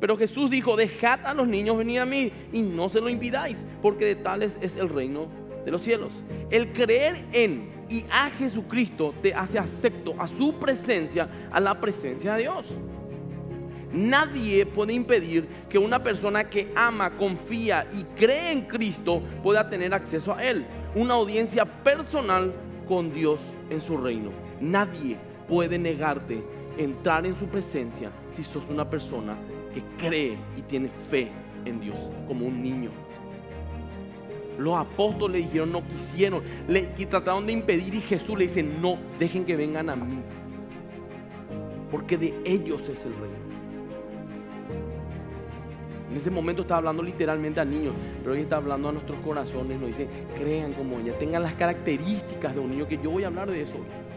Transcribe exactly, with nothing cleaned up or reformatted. Pero Jesús dijo: dejad a los niños venir a mí y no se lo impidáis, porque de tales es el reino de los cielos. El creer en y a Jesucristo te hace acepto a su presencia, a la presencia de Dios. Nadie puede impedir que una persona que ama, confía y cree en Cristo pueda tener acceso a Él, una audiencia personal con Dios en su reino. Nadie puede negarte entrar en su presencia si sos una persona que cree y tiene fe en Dios, como un niño. Los apóstoles dijeron, no quisieron, le trataron de impedir, y Jesús le dice: no, dejen que vengan a mí, porque de ellos es el reino. En ese momento está hablando literalmente a niños, pero hoy está hablando a nuestros corazones. Nos dice: crean como ella, tengan las características de un niño, que yo voy a hablar de eso hoy.